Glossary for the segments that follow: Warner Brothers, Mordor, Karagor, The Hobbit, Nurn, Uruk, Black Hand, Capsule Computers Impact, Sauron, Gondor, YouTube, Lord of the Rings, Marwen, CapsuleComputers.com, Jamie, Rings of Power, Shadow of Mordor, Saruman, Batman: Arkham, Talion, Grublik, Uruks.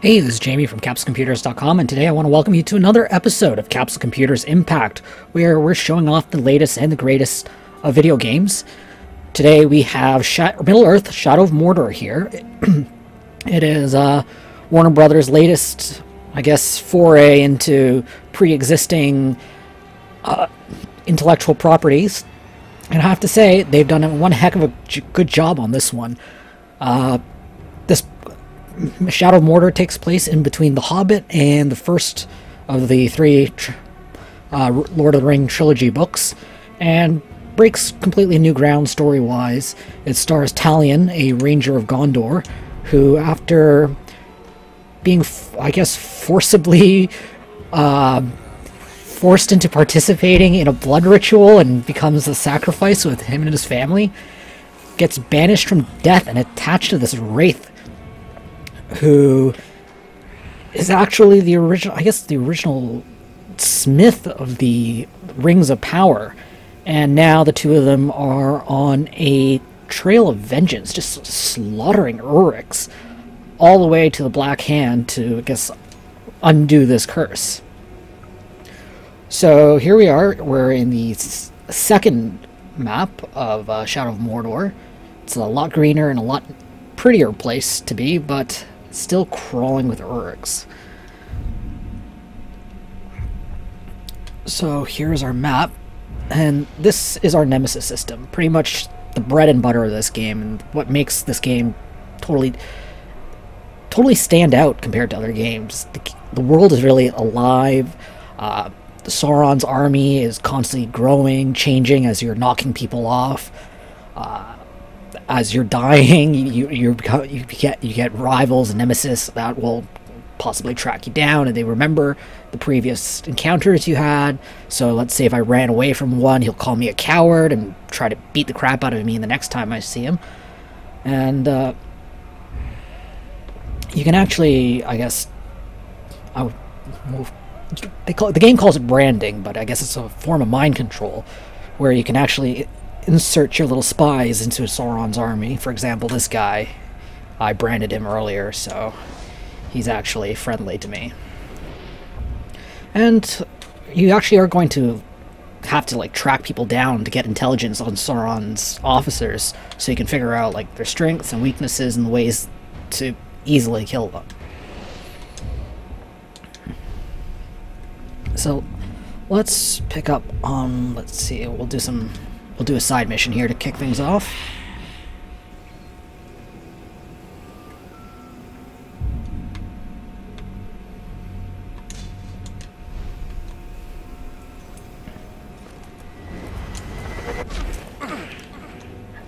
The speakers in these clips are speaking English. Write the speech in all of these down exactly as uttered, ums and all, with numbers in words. Hey, this is Jamie from Capsule Computers dot com, and today I want to welcome you to another episode of Capsule Computers Impact, where we're showing off the latest and the greatest of video games. Today we have Sha- Middle-earth Shadow of Mordor here. It is uh, Warner Brothers' latest, I guess, foray into pre-existing uh, intellectual properties. And I have to say, they've done one heck of a good job on this one. Uh, this... Shadow of Mordor takes place in between The Hobbit and the first of the three uh, Lord of the Rings trilogy books, and breaks completely new ground story-wise. It stars Talion, a ranger of Gondor, who, after being, I guess, forcibly uh, forced into participating in a blood ritual and becomes a sacrifice with him and his family, gets banished from death and attached to this wraith, who is actually the original, I guess, the original smith of the Rings of Power. And now the two of them are on a trail of vengeance, just slaughtering Uruks all the way to the Black Hand to, I guess, undo this curse. So here we are. We're in the second map of uh, Shadow of Mordor. It's a lot greener and a lot prettier place to be, but still crawling with Uruks. So here's our map, and this is our nemesis system, pretty much the bread and butter of this game, and what makes this game totally totally stand out compared to other games. The, the world is really alive. Uh, Sauron's army is constantly growing, changing as you're knocking people off. Uh, As you're dying, you you you get you get rivals and nemesis that will possibly track you down, and they remember the previous encounters you had. So let's say if I ran away from one, he'll call me a coward and try to beat the crap out of me the next time I see him. And uh, you can actually, I guess, I would move. They call it, the game calls it branding, but I guess it's a form of mind control where you can actually insert your little spies into Sauron's army. For example, this guy, I branded him earlier, so he's actually friendly to me. And you actually are going to have to like track people down to get intelligence on Sauron's officers, so you can figure out like their strengths and weaknesses and ways to easily kill them. So let's pick up on, um, let's see, we'll do some We'll do a side mission here to kick things off.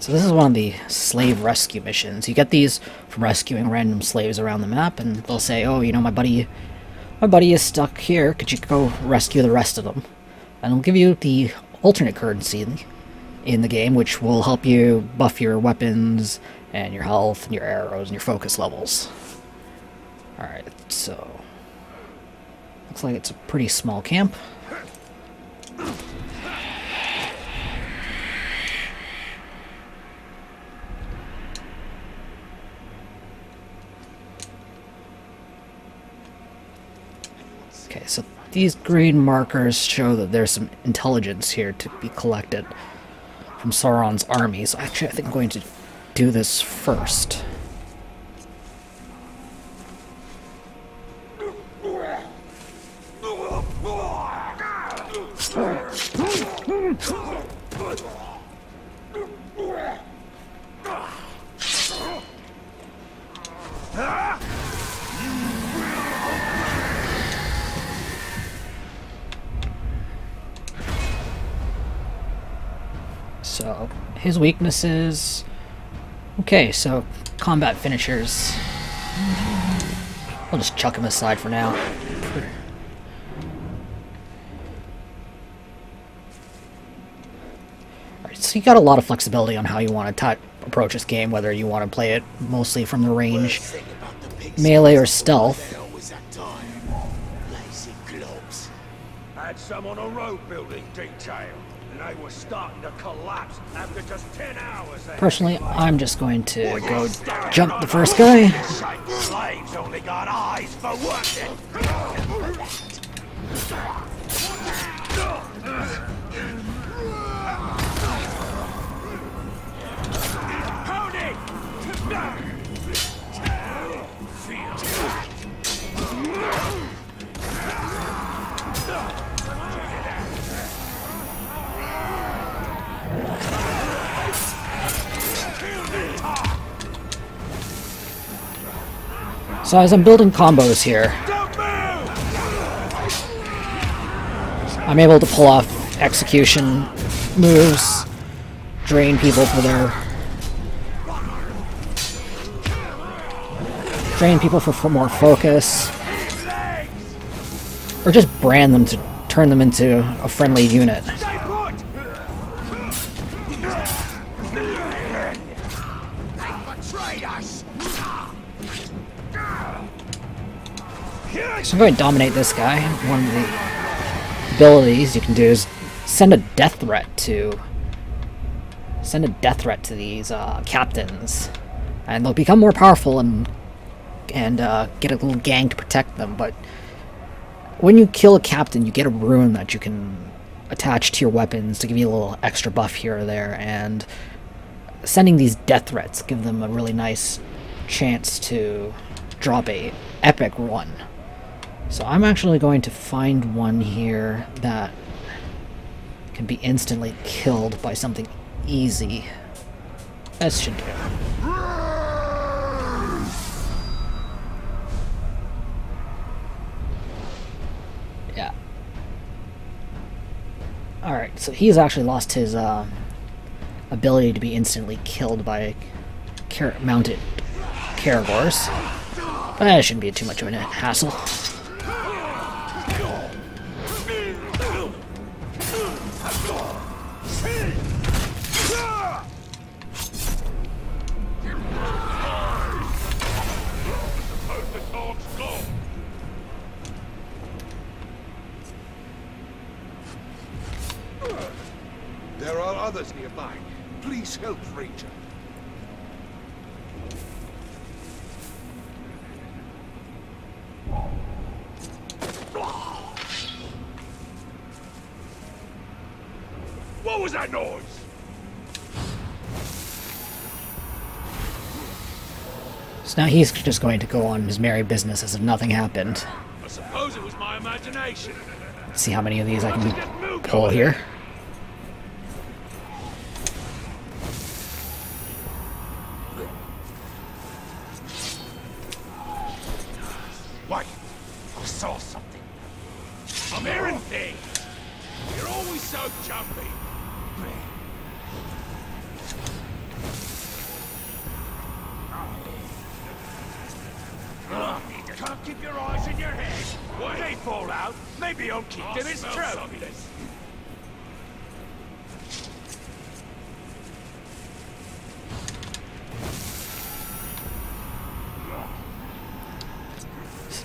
So this is one of the slave rescue missions. You get these from rescuing random slaves around the map, and they'll say, oh, you know, my buddy, my buddy is stuck here. Could you go rescue the rest of them? And they'll give you the alternate currency in the game, which will help you buff your weapons and your health and your arrows and your focus levels. Alright, so looks like it's a pretty small camp. Okay, so these green markers show that there's some intelligence here to be collected from Sauron's army. So actually I think I'm going to do this first. So, his weaknesses. Okay, so combat finishers. I'll just chuck him aside for now. Alright, so you got a lot of flexibility on how you want to approach this game, whether you want to play it mostly from the range, melee, or stealth. I had some on a road building detail. I was starting to collapse after just ten hours. Personally, I'm just going to go jump the first guy. Slaves only got eyes for working. So as I'm building combos here, I'm able to pull off execution moves, drain people for their Train people for, for more focus, or just brand them to turn them into a friendly unit. So I'm going to dominate this guy. One of the abilities you can do is send a death threat to send a death threat to these uh, captains, and they'll become more powerful and. and uh, get a little gang to protect them, but when you kill a captain, you get a rune that you can attach to your weapons to give you a little extra buff here or there, and sending these death threats give them a really nice chance to drop a epic run. So I'm actually going to find one here that can be instantly killed by something easy. That should do it. Alright, so he's actually lost his uh, ability to be instantly killed by car mounted caragors. But that shouldn't be too much of a hassle. Nearby. Please help Ranger. What was that noise? So now he's just going to go on his merry business as if nothing happened. I suppose it was my imagination. Let's see how many of these I can pull here.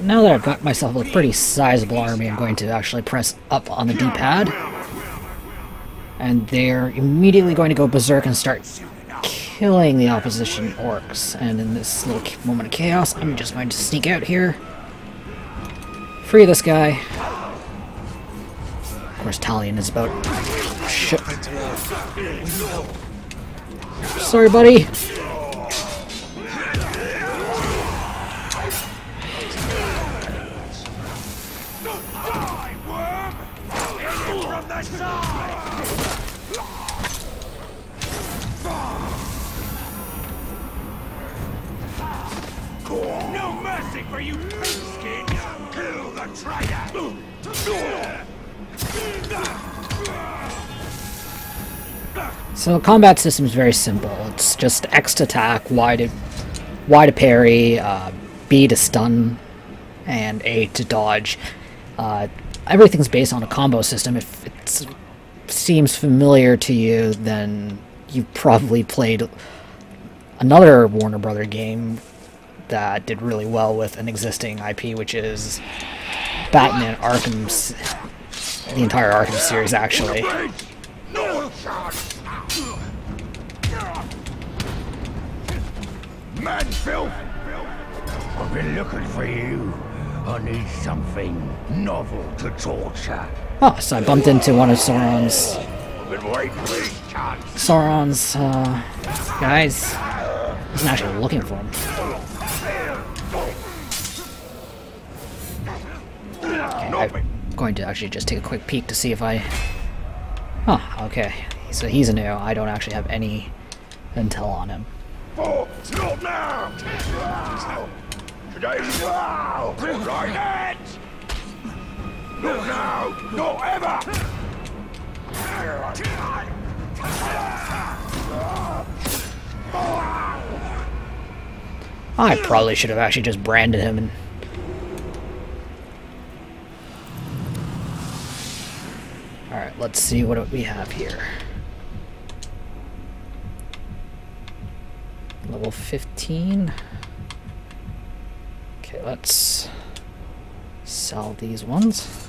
Now that I've got myself a pretty sizable army, I'm going to actually press up on the D-pad. And they're immediately going to go berserk and start killing the opposition orcs. And in this little moment of chaos, I'm just going to sneak out here. Free this guy. Of course, Talion is about... Shit. Sorry, buddy. So the combat system is very simple. It's just X to attack, Y to, y to parry, uh, B to stun, and A to dodge. Uh, everything's based on a combo system. If it seems familiar to you, then you've probably played another Warner Brothers game that did really well with an existing I P, which is Batman Arkham, the entire Arkham series, actually. mad filth! I've been looking for you. I need something novel to torture. Oh, so I bumped into one of Sauron's... Sauron's, uh... guys. I wasn't actually looking for him. Okay, I'm going to actually just take a quick peek to see if I... Huh, okay. So he's a new. I don't actually have any intel on him. Oh, not now! Today, wow! Right hands! Not now! Not ever! I probably should have actually just branded him and... Alright, let's see what we have here. Level fifteen. Okay, let's sell these ones.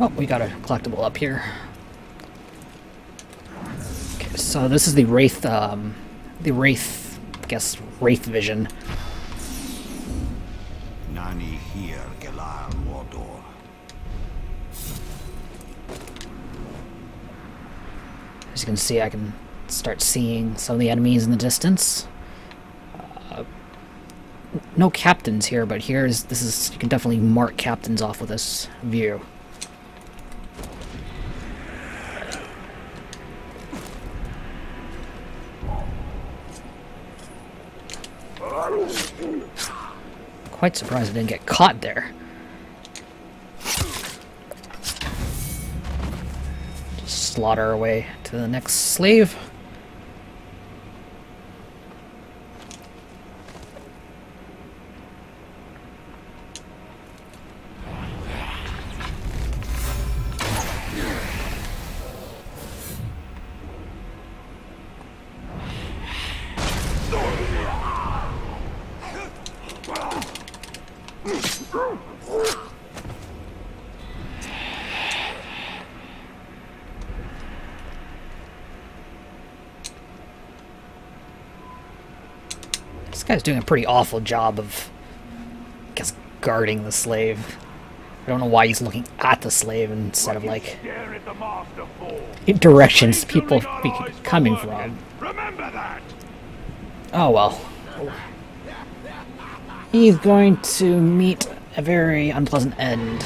Oh, we got a collectible up here. Okay, so this is the Wraith, um, the Wraith, I guess, Wraith vision. Nani here, Gelar Mordor. As you can see, I can start seeing some of the enemies in the distance. Uh, no captains here, but here's this is you can definitely mark captains off with this view. Quite surprised I didn't get caught there. Just slaughter our way to the next slave. Guy's doing a pretty awful job of, I guess, guarding the slave. I don't know why he's looking at the slave instead of like directions people be coming from. Remember that. Oh well. He's going to meet a very unpleasant end.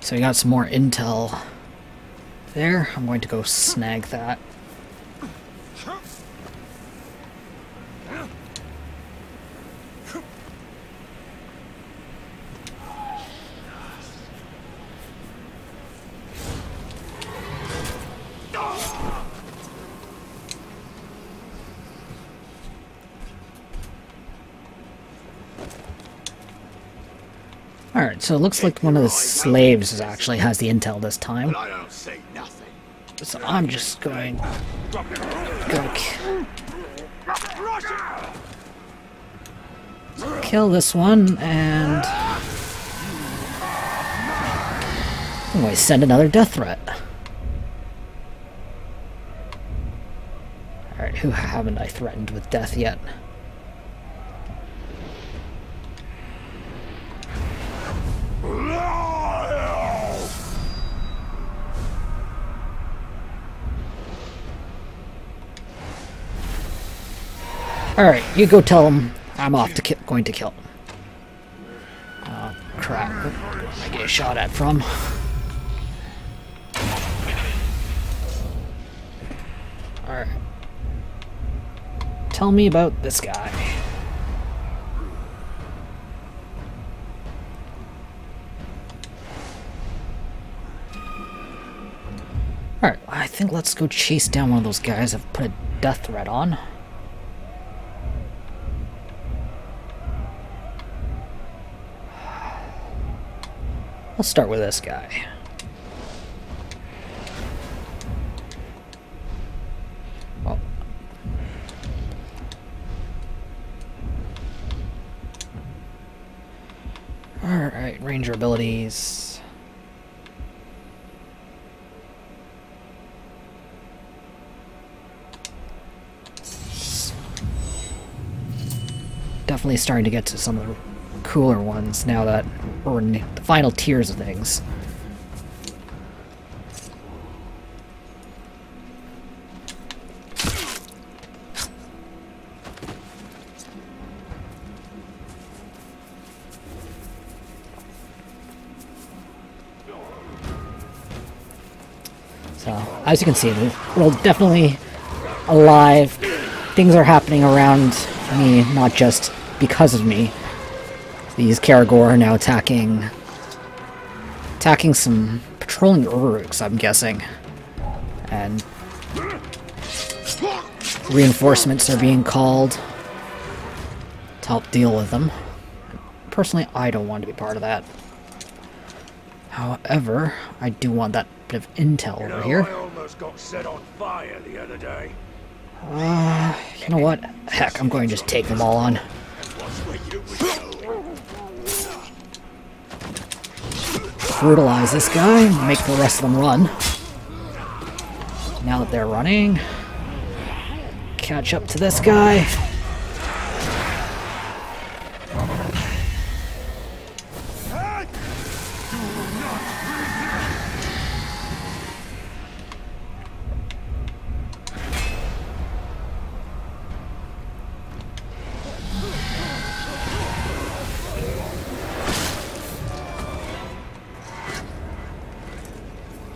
So we got some more intel there. I'm going to go snag that. Alright, so it looks like one of the slaves actually has the intel this time. So I'm just going... Go kill, kill this one, and... I'm going to send another death threat. Alright, who haven't I threatened with death yet? Alright, you go tell him I'm off to ki- going to kill him. Oh, crap. Where did I get shot at from? Alright. Tell me about this guy. Alright, I think let's go chase down one of those guys. I've put a death threat on. Let's start with this guy. Oh. Alright, ranger abilities. Definitely starting to get to some of the cooler ones now that we're in the final tiers of things. So, as you can see, the world's definitely alive. Things are happening around me, not just because of me. These Karagor are now attacking... attacking some patrolling Uruks, I'm guessing. And... reinforcements are being called to help deal with them. Personally, I don't want to be part of that. However, I do want that bit of intel over here. I almost got set on fire the other day. Uh, you know what? Heck, I'm going to just take them all on. Brutalize this guy, make the rest of them run. Now that they're running, catch up to this guy.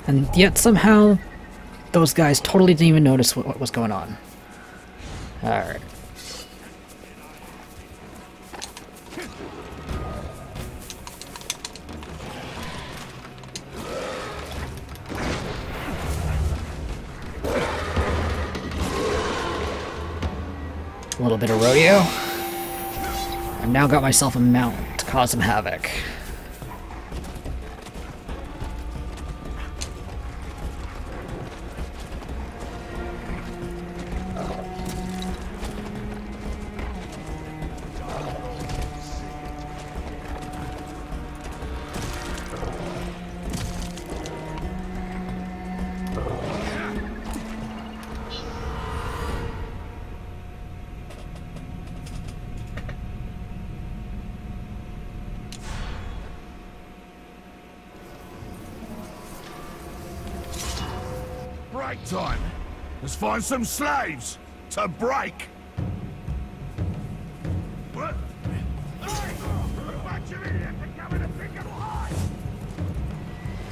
And yet somehow, those guys totally didn't even notice what, what was going on. Alright. A little bit of rodeo. I've now got myself a mount to cause some havoc. Break time! Let's find some slaves to break!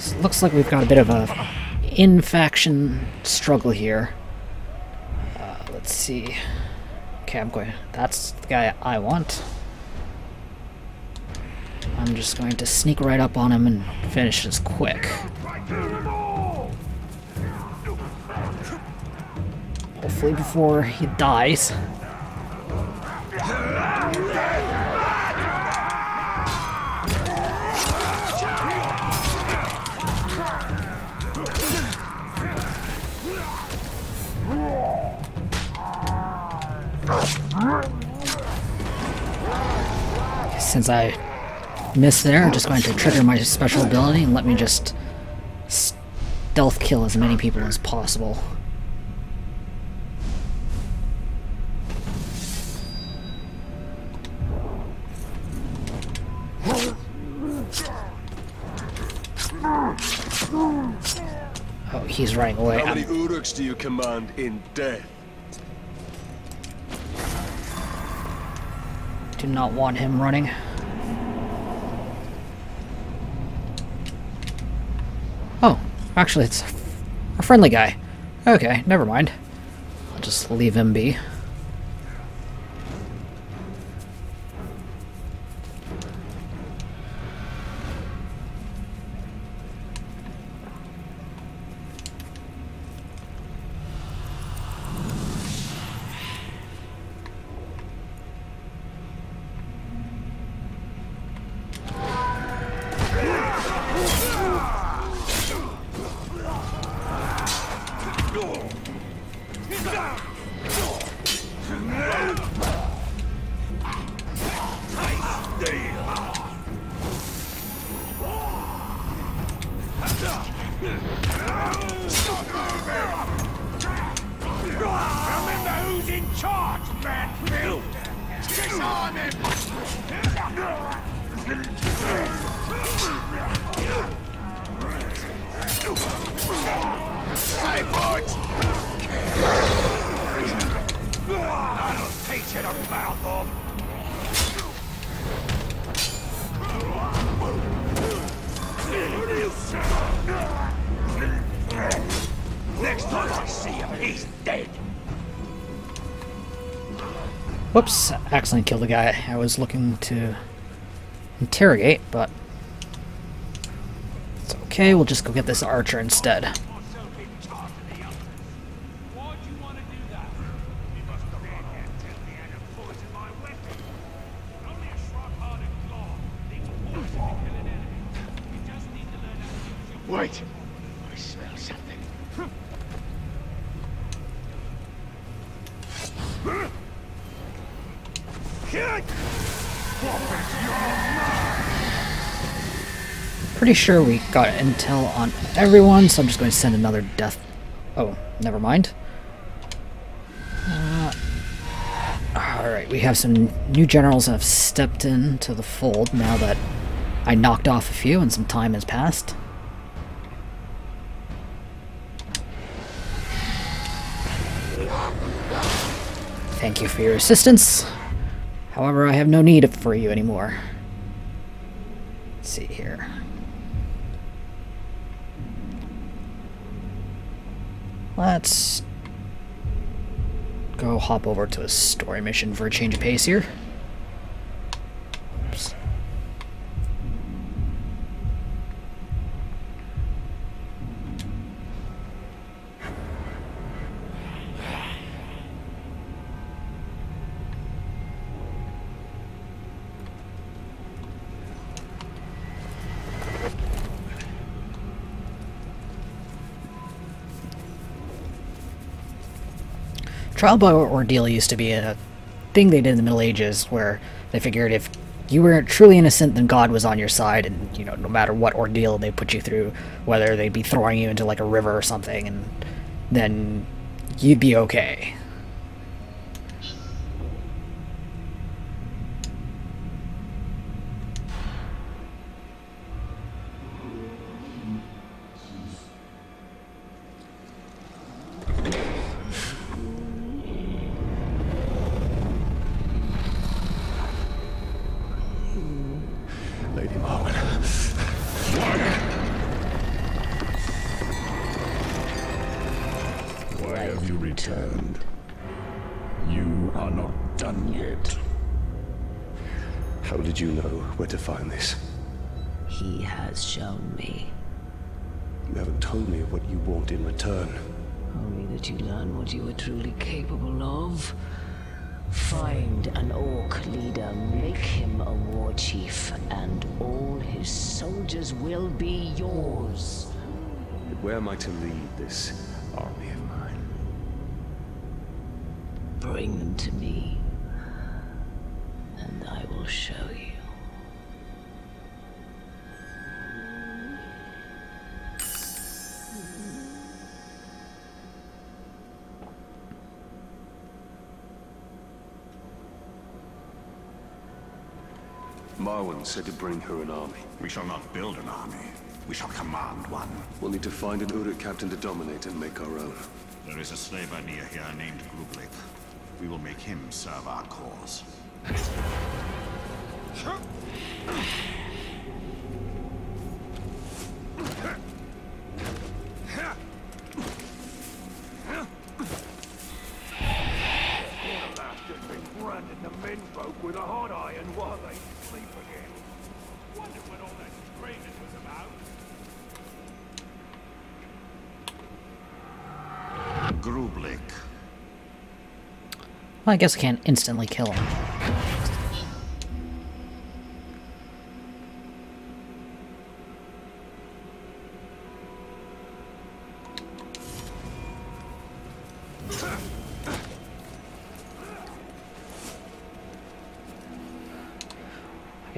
So it looks like we've got a bit of a in-faction struggle here. Uh, let's see... Okay, I'm going... That's the guy I want. I'm just going to sneak right up on him and finish this quick. Hopefully before he dies. Since I missed there, I'm just going to trigger my special ability and let me just stealth kill as many people as possible. He's running away. How many Uruks do you command in death? Do not want him running. Oh, actually, it's a friendly guy. Okay, never mind. I'll just leave him be. Whoops, accidentally killed the guy I was looking to interrogate, but it's okay, we'll just go get this archer instead. Wait! I smell something. Pretty sure we got intel on everyone, so I'm just going to send another death. Oh, never mind. Uh, Alright, we have some new generals that have stepped into the fold now that I knocked off a few and some time has passed. Thank you for your assistance. However, I have no need for you anymore. Let's see here. Let's go hop over to a story mission for a change of pace here. Oops. Trial by ordeal used to be a thing they did in the Middle Ages, where they figured if you were truly innocent, then God was on your side, and you know, no matter what ordeal they put you through, whether they'd be throwing you into like a river or something, and then you'd be okay. You are truly capable of. Find an orc leader, make him a war chief, and all his soldiers will be yours. But where am I to lead this army of mine? Bring them to me, and I will show you. Marwen said to bring her an army. We shall not build an army. We shall command one. We'll need to find an Uruk captain to dominate and make our own. There is a slaver near here named Grublik. We will make him serve our cause. Grublik. Well, I guess I can't instantly kill him.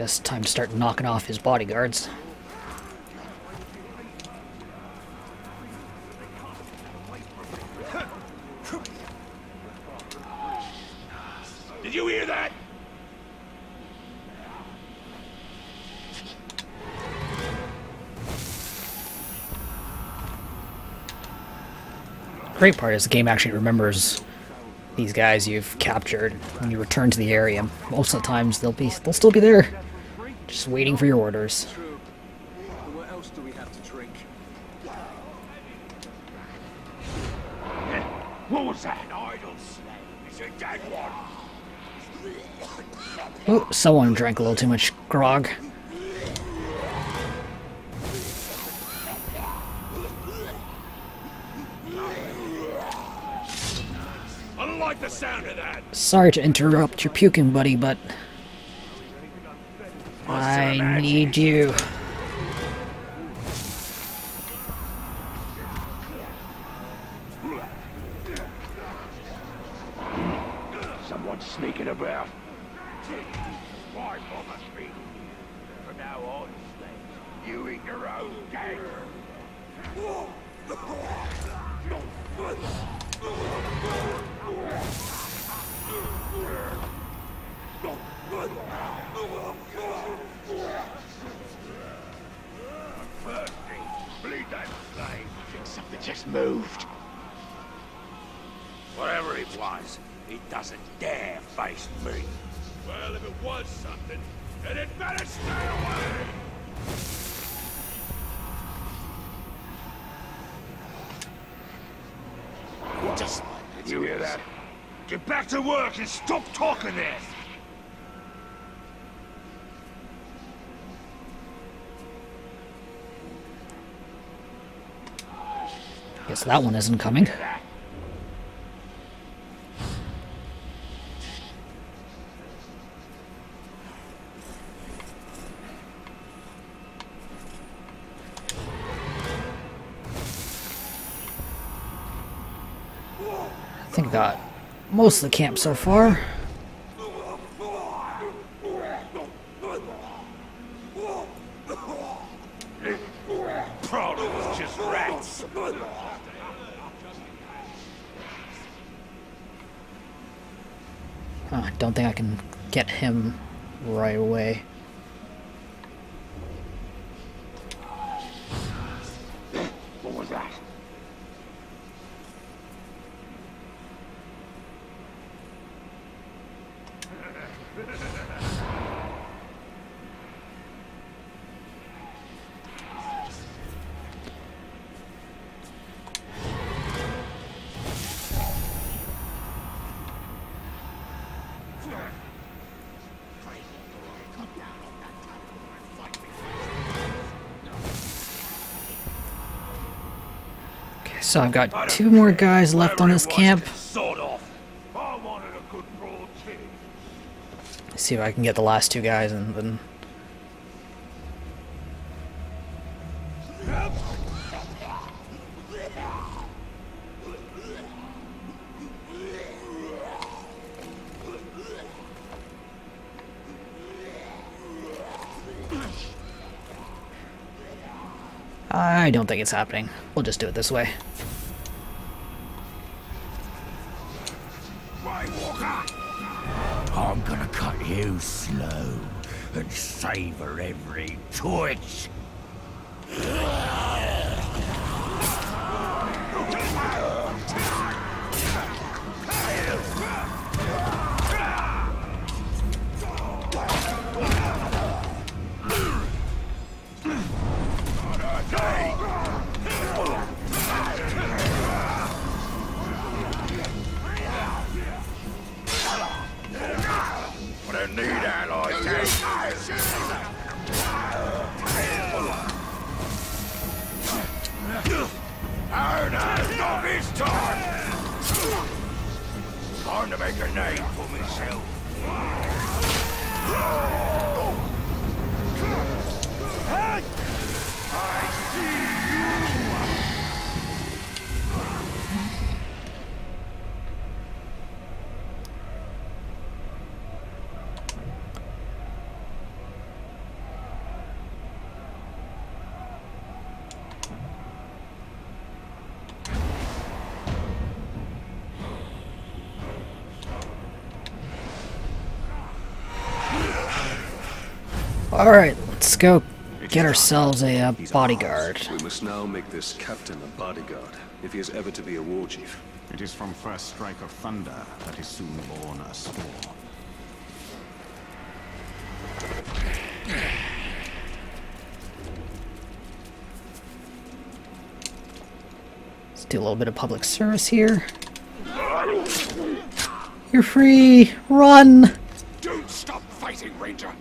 Guess time to start knocking off his bodyguards. Did you hear that? Great part is the game actually remembers these guys you've captured when you return to the area. Most of the times they'll be they'll still be there, just waiting for your orders. What else do we have to drink? What was that? An idle slave. It's a dead one. Oh, someone drank a little too much grog. The sound of that. Sorry to interrupt your puking, buddy, but I need you. Someone sneaking about. From now on, you eat your own gang. Something just moved. Whatever it was, he doesn't dare face me. Well, if it was something, then it better stay away. Just did you hear that? Get back to work and stop talking there! Guess that one isn't coming. I think I got most of the camp so far. Probably was just rats. I don't think I can get him right away. What was that? Okay, so I've got two more guys left on this camp. See if I can get the last two guys and then I don't think it's happening. We'll just do it this way. You slow and savor every twitch. Alright, let's go get ourselves a uh, bodyguard. We must now make this captain a bodyguard, if he is ever to be a war chief. It is from first strike of thunder that is soon born a swarm. Let's do a little bit of public service here. You're free! Run! Don't stop fighting, Ranger!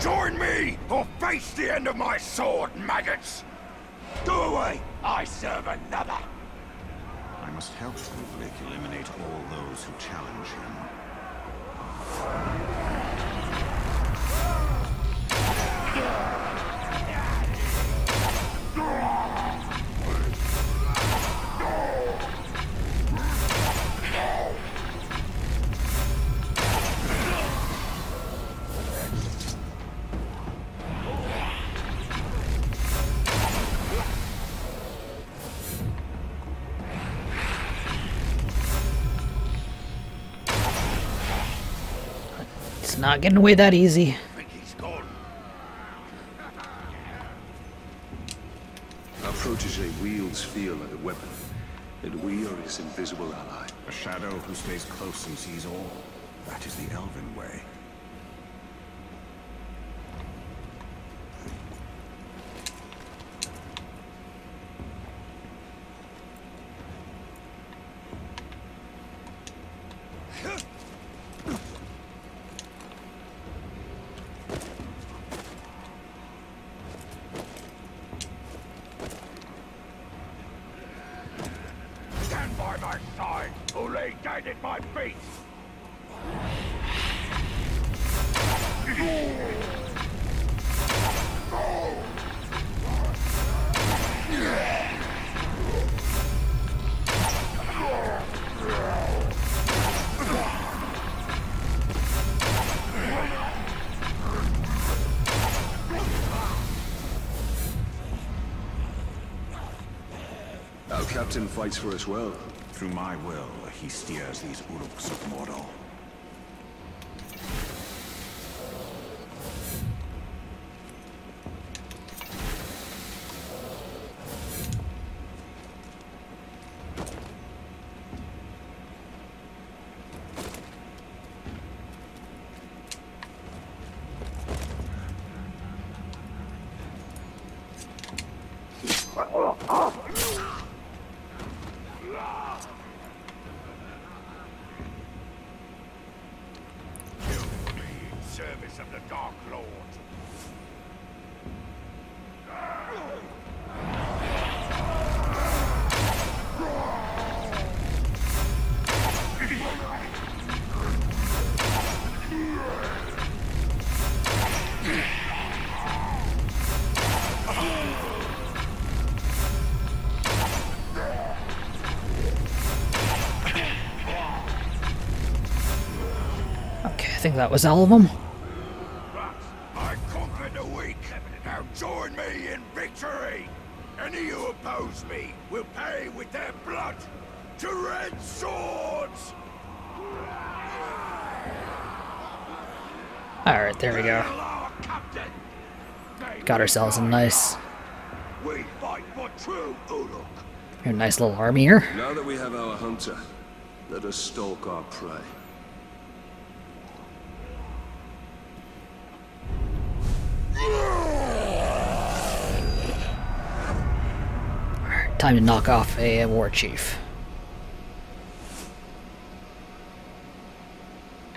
Join me, or face the end of my sword, maggots! Go away! I serve another! I must help Grublik eliminate all those who challenge him. Not getting away that easy. Our protege wields fear like a weapon, and we are his invisible ally. A shadow who stays close and sees all. That is the elven way. Captain fights for us well. Through my will, he steers these Uruks of Mordor. I think that was all of them. I conquered the weak. Now join me in victory. Any who oppose me will pay with their blood to red swords. All right, there we go. Got ourselves a nice, we fight for true Uruk. A nice little army here. Now that we have our hunter, let us stalk our prey. Time to knock off a war chief.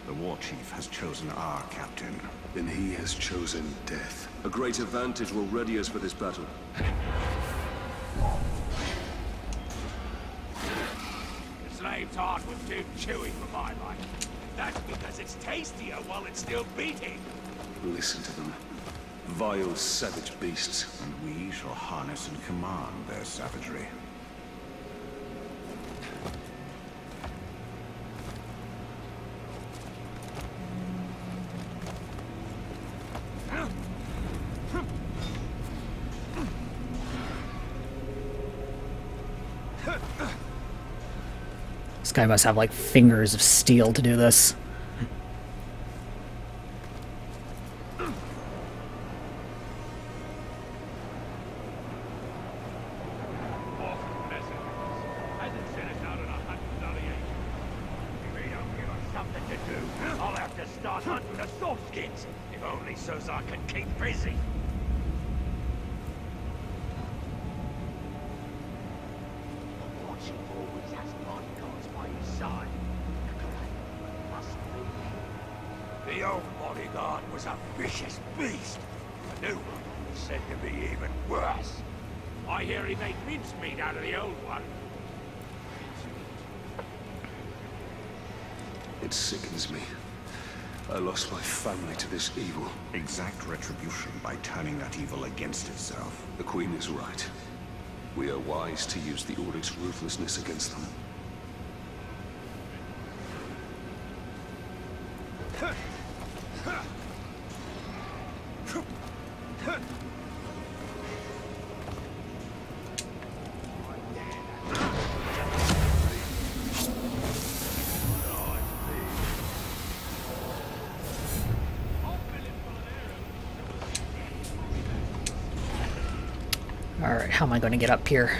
The war chief has chosen our captain. Then he has chosen death. A great advantage will ready us for this battle. The slave's heart was too chewy for my life. That's because it's tastier while it's still beating. Listen to them. Vile, savage beasts. And we shall harness and command their savagery. This guy must have, like, fingers of steel to do this. To use the Uruks' ruthlessness against them. All right, how am I going to get up here?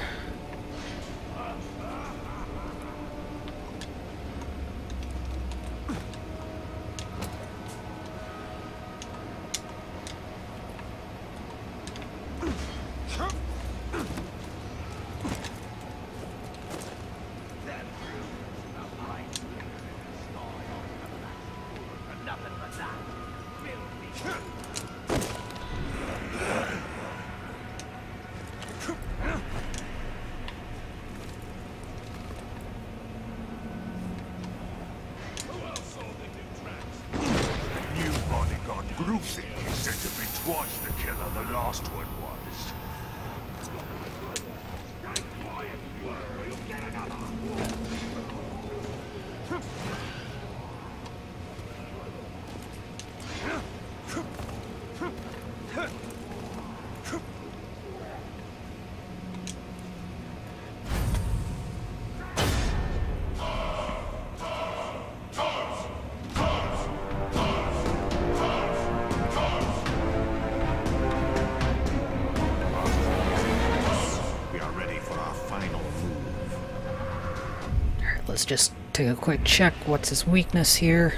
Just take a quick check. What's his weakness here?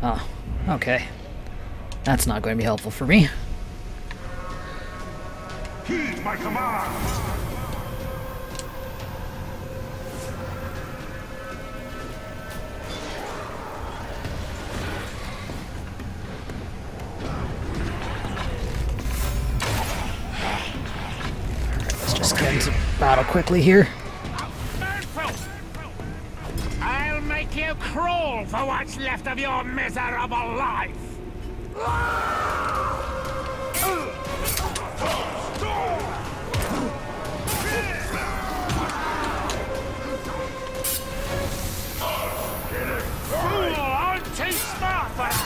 Oh, okay. That's not going to be helpful for me. Heed my commands! All right, let's just get into battle quickly here. Crawl for what's left of your miserable life! Fool, I'm too smart for that!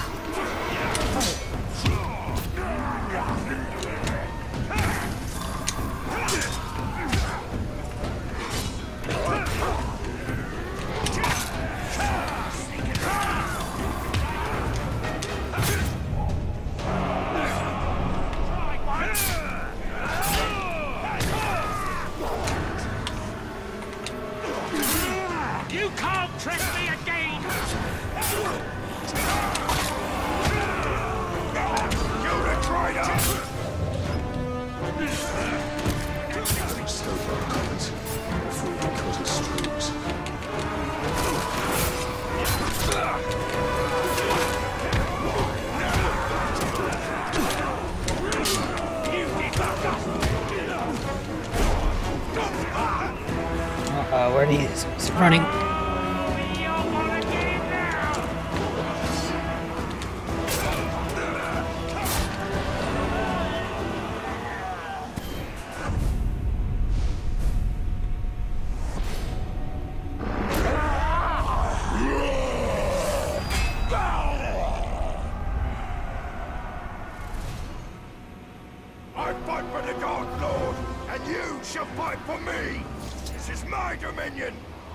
Running.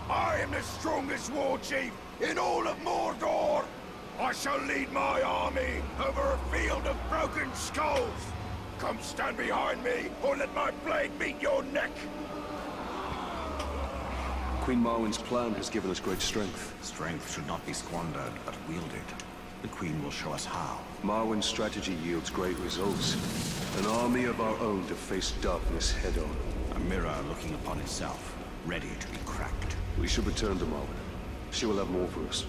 I am the strongest war chief in all of Mordor. I shall lead my army over a field of broken skulls. Come stand behind me, or let my blade beat your neck. Queen Marwen's plan has given us great strength. Strength should not be squandered, but wielded. The Queen will show us how. Marwen's strategy yields great results. An army of our own to face darkness head-on. A mirror looking upon itself, ready to be cracked. We should return to Marwen. She will have more for us.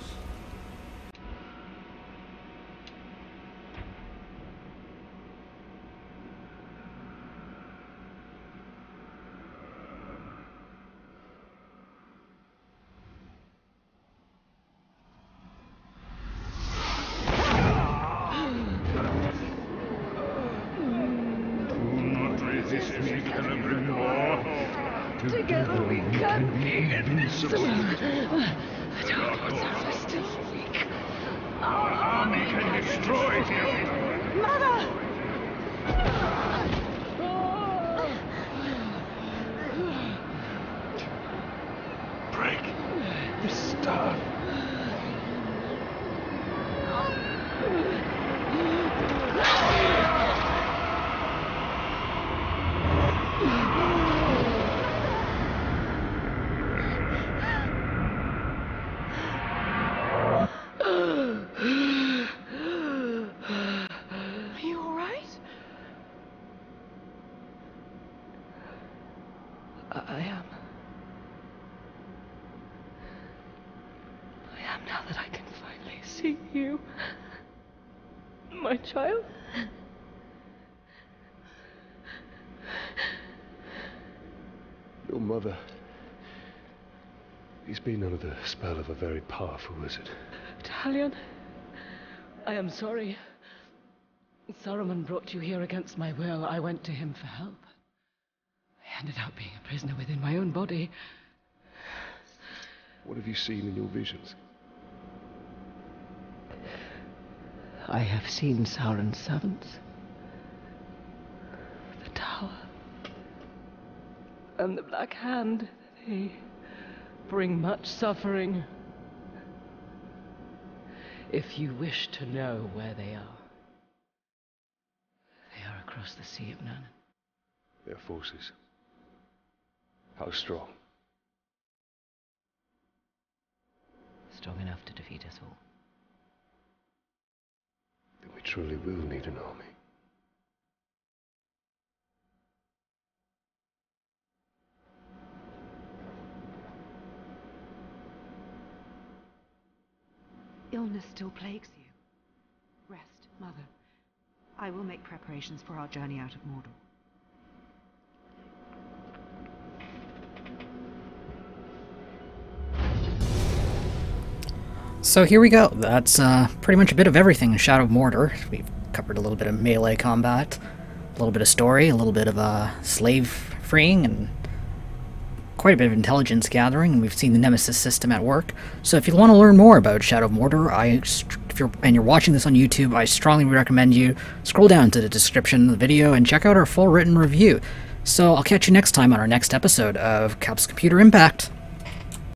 Child? Your mother. He's been under the spell of a very powerful wizard. Talion, I am sorry. Saruman brought you here against my will. I went to him for help. I ended up being a prisoner within my own body. What have you seen in your visions? I have seen Sauron's servants, the Tower, and the Black Hand. They bring much suffering. If you wish to know where they are, they are across the Sea of Nurn. Their forces. How strong? Strong enough to defeat us all. Then we truly will need an army. Illness still plagues you. Rest, Mother. I will make preparations for our journey out of Mordor. So here we go. That's uh, pretty much a bit of everything in Shadow of Mordor. We've covered a little bit of melee combat, a little bit of story, a little bit of uh, slave freeing, and quite a bit of intelligence gathering, and we've seen the Nemesis system at work. So if you want to learn more about Shadow of Mordor, I, if you're, and you're watching this on YouTube, I strongly recommend you scroll down to the description of the video and check out our full written review. So I'll catch you next time on our next episode of Capsule Computer Impact.